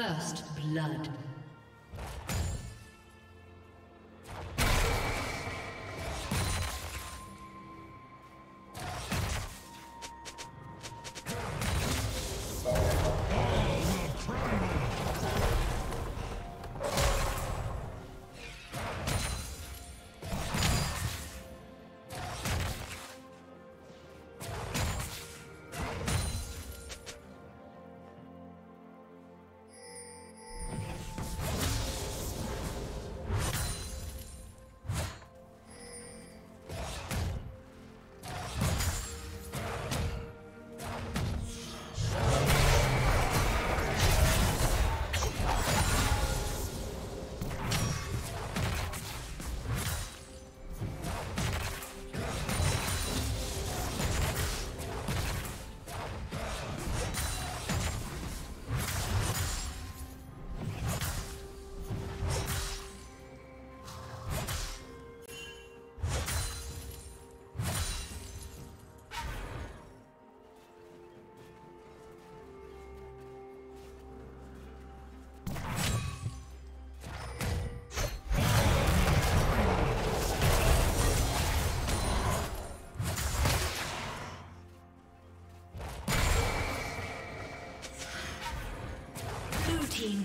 First blood.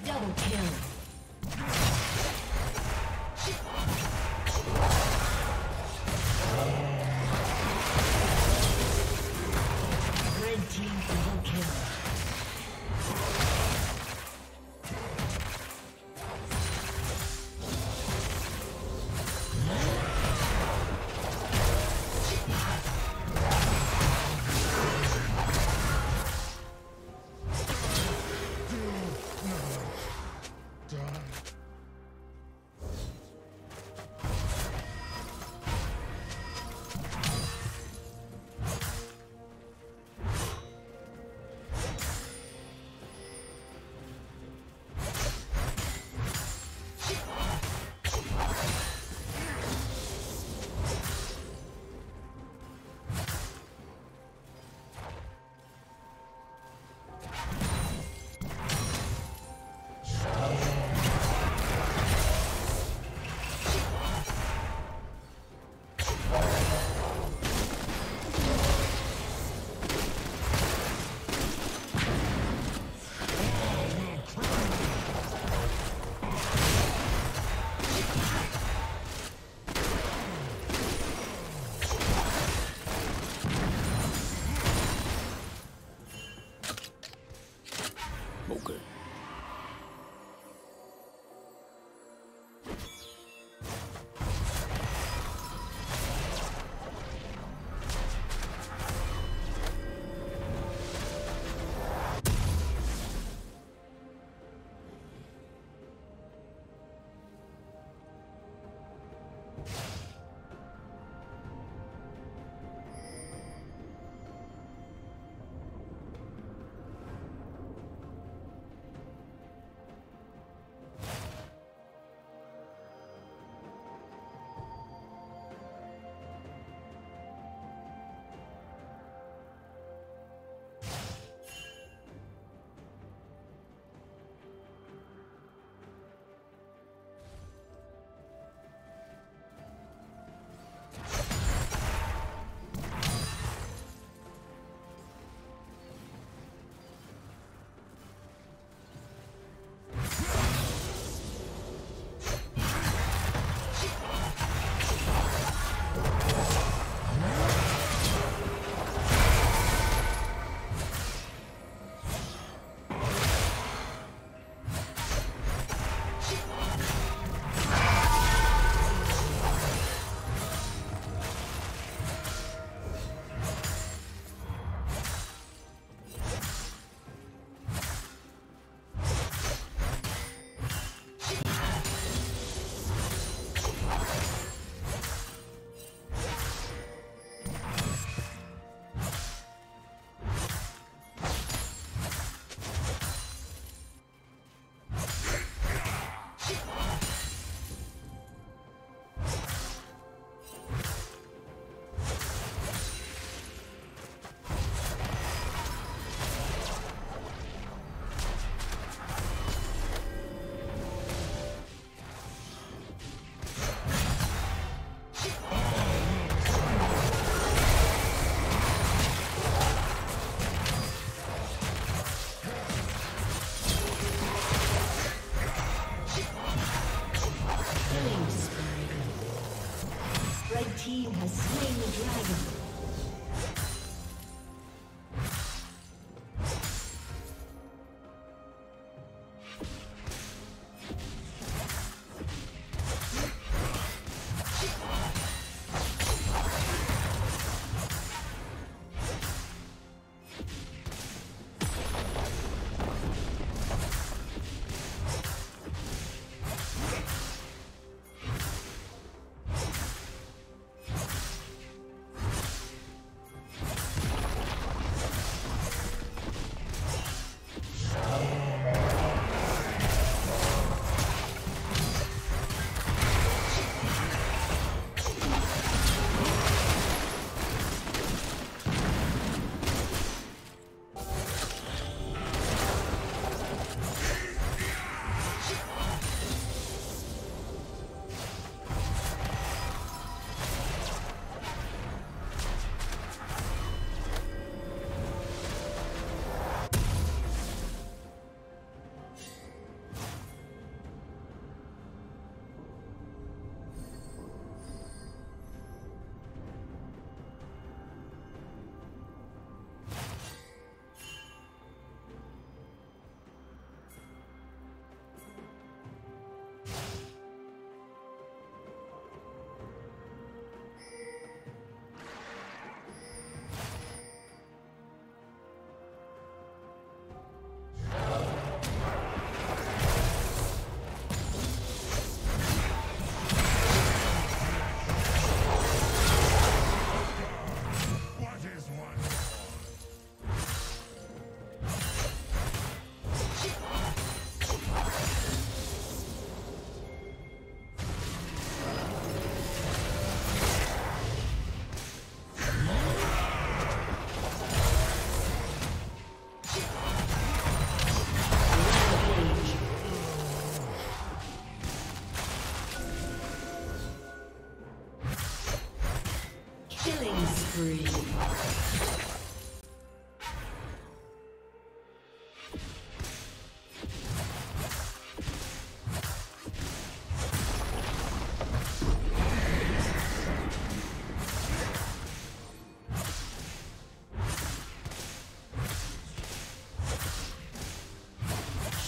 Double kill.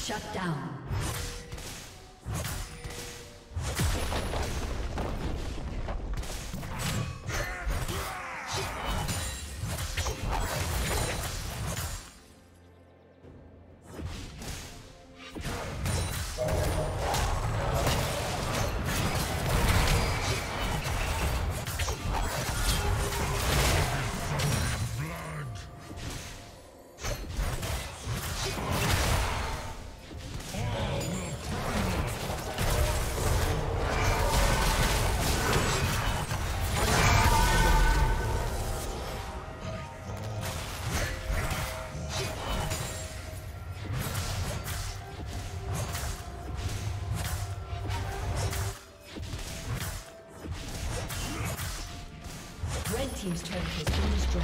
Shut down. Team's turret has been destroyed.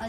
A